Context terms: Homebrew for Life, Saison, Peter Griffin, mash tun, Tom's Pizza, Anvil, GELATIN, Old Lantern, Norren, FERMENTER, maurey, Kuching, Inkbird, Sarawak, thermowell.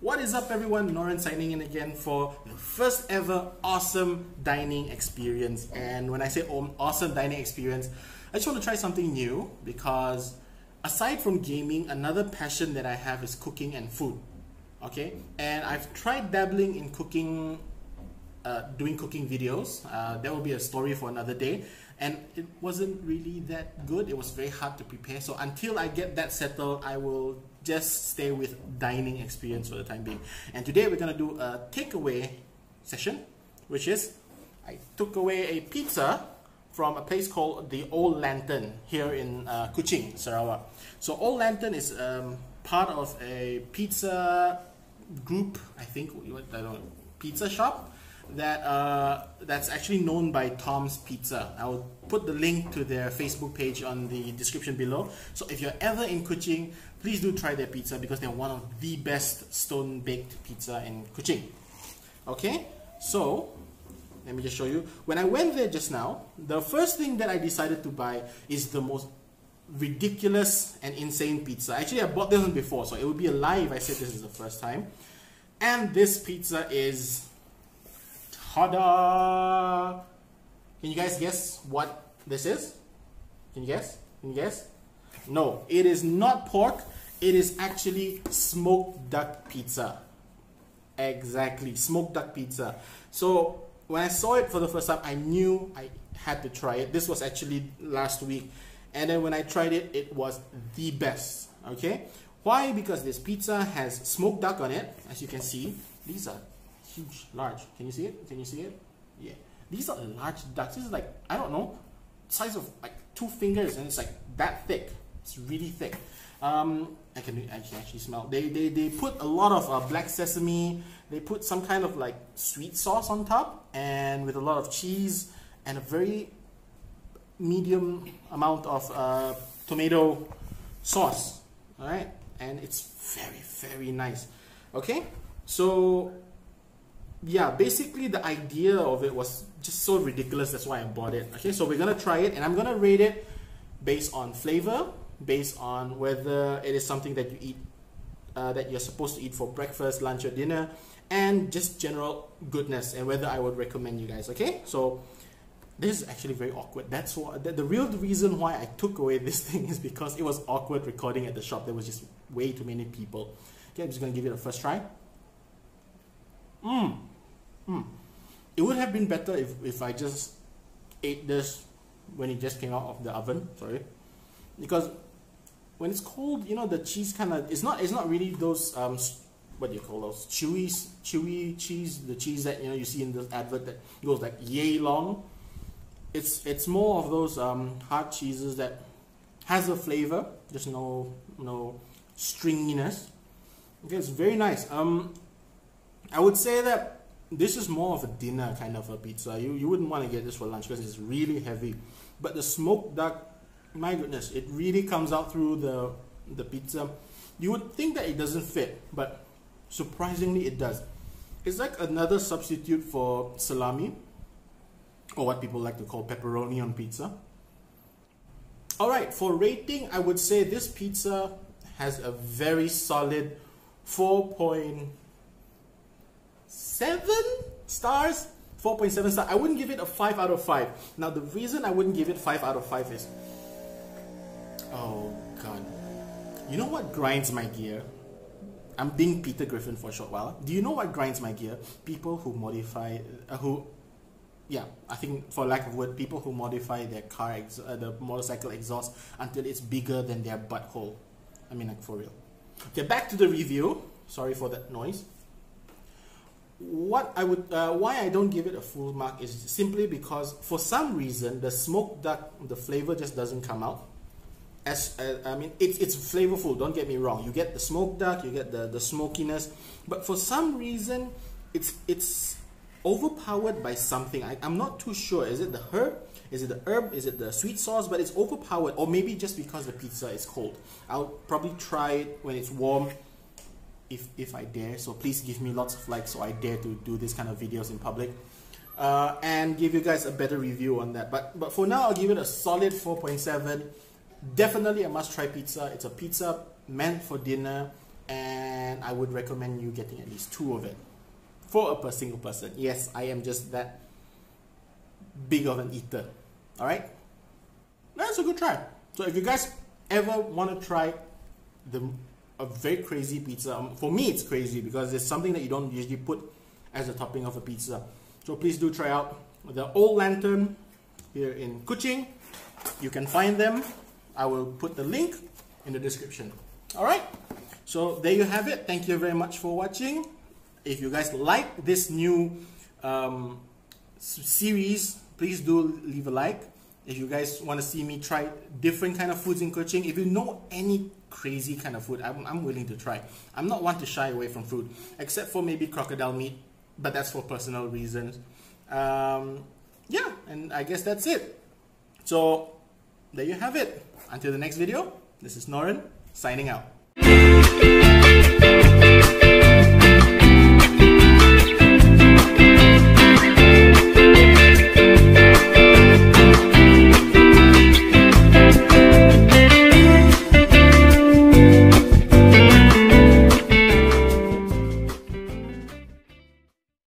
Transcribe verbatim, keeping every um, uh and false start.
What is up, everyone? Norren signing in again for the first ever awesome dining experience. And when I say awesome dining experience, I just want to try something new because aside from gaming, another passion that I have is cooking and food. Okay, and I've tried dabbling in cooking, uh, doing cooking videos. Uh, that will be a story for another day. And it wasn't really that good. It was very hard to prepare. So until I get that settled, I will just stay with dining experience for the time being. And today we're gonna do a takeaway session, which is I took away a pizza from a place called the Old Lantern here in uh, Kuching, Sarawak. So Old Lantern is um, part of a pizza group, I think, I don't know, pizza shop that uh, that's actually known by Tom's Pizza. I will put the link to their Facebook page on the description below. So if you're ever in Kuching, please do try their pizza because they're one of the best stone-baked pizza in Kuching. Okay, so let me just show you. When I went there just now, the first thing that I decided to buy is the most ridiculous and insane pizza. Actually, I bought this one before, so it would be a lie if I said this is the first time. And this pizza is... ta-da! Can you guys guess what this is? Can you guess? Can you guess? No, it is not pork. It is actually smoked duck pizza. Exactly, smoked duck pizza. So when I saw it for the first time, I knew I had to try it. This was actually last week. And then when I tried it, it was the best. Okay? Why? Because this pizza has smoked duck on it. As you can see, these are huge, large. Can you see it? Can you see it? Yeah. These are large ducks. This is like, I don't know, size of like two fingers, and it's like that thick. It's really thick. Um, I can I can actually smell. They, they, they put a lot of uh, black sesame. They put some kind of like sweet sauce on top, and with a lot of cheese and a very medium amount of uh, tomato sauce. All right, and it's very, very nice. Okay, so yeah, basically the idea of it was just so ridiculous. That's why I bought it. Okay, so we're gonna try it, and I'm gonna rate it based on flavor, based on whether it is something that you eat, uh, that you're supposed to eat for breakfast, lunch, or dinner, and just general goodness, and whether I would recommend you guys. Okay, so this is actually very awkward. That's why the, the real reason why I took away this thing is because it was awkward recording at the shop. There was just way too many people. Okay, I'm just gonna give it a first try. Mmm. Mm. It would have been better if, if I just ate this when it just came out of the oven, sorry. Because when it's cold, you know, the cheese kind of, it's not, it's not really those, um, what do you call those? Chewy, chewy cheese, the cheese that, you know, you see in this advert that goes like yay long. It's, it's more of those um, hard cheeses that has a flavor, just no, no stringiness. Okay, it's very nice. Um, I would say that this is more of a dinner kind of a pizza. You, you wouldn't want to get this for lunch because it's really heavy. But the smoked duck, my goodness, it really comes out through the, the pizza. You would think that it doesn't fit, but surprisingly it does. It's like another substitute for salami, or what people like to call pepperoni on pizza. Alright, for rating, I would say this pizza has a very solid four point seven stars, four point seven star. I wouldn't give it a five out of five. Now the reason I wouldn't give it five out of five is, oh god, you know what grinds my gear? I'm being Peter Griffin for a short while. Do you know what grinds my gear? People who modify, uh, who, yeah, I think for lack of word, people who modify their car, ex uh, the motorcycle exhaust until it's bigger than their butthole. I mean, like, for real. Okay, back to the review. Sorry for that noise. What I would, uh, why I don't give it a full mark is simply because for some reason the smoked duck, the flavor just doesn't come out. As uh, I mean, it's it's flavorful. Don't get me wrong. You get the smoked duck, you get the the smokiness, but for some reason, it's it's overpowered by something. I, I'm not too sure. Is it the herb? Is it the herb? Is it the sweet sauce? But it's overpowered, or maybe just because the pizza is cold. I'll probably try it when it's warm. If, if I dare, so please give me lots of likes so I dare to do this kind of videos in public, uh, and give you guys a better review on that. But but for now, I'll give it a solid four point seven. Definitely a must-try pizza. It's a pizza meant for dinner. and I would recommend you getting at least two of it for a per single person. Yes, I am just that big of an eater. All right, that's a good try. So if you guys ever want to try the a very crazy pizza, um, for me it's crazy because it's something that you don't usually put as a topping of a pizza. So please do try out the Old Lantern here in Kuching. You can find them. I will put the link in the description. All right, so there you have it. Thank you very much for watching. If you guys like this new um, series, please do leave a like. If you guys want to see me try different kind of foods in Kuching, if you know any crazy kind of food, I'm, I'm willing to try. I'm not one to shy away from food, except for maybe crocodile meat, but that's for personal reasons. Um, yeah, and I guess that's it. So there you have it. Until the next video, this is Norren, signing out.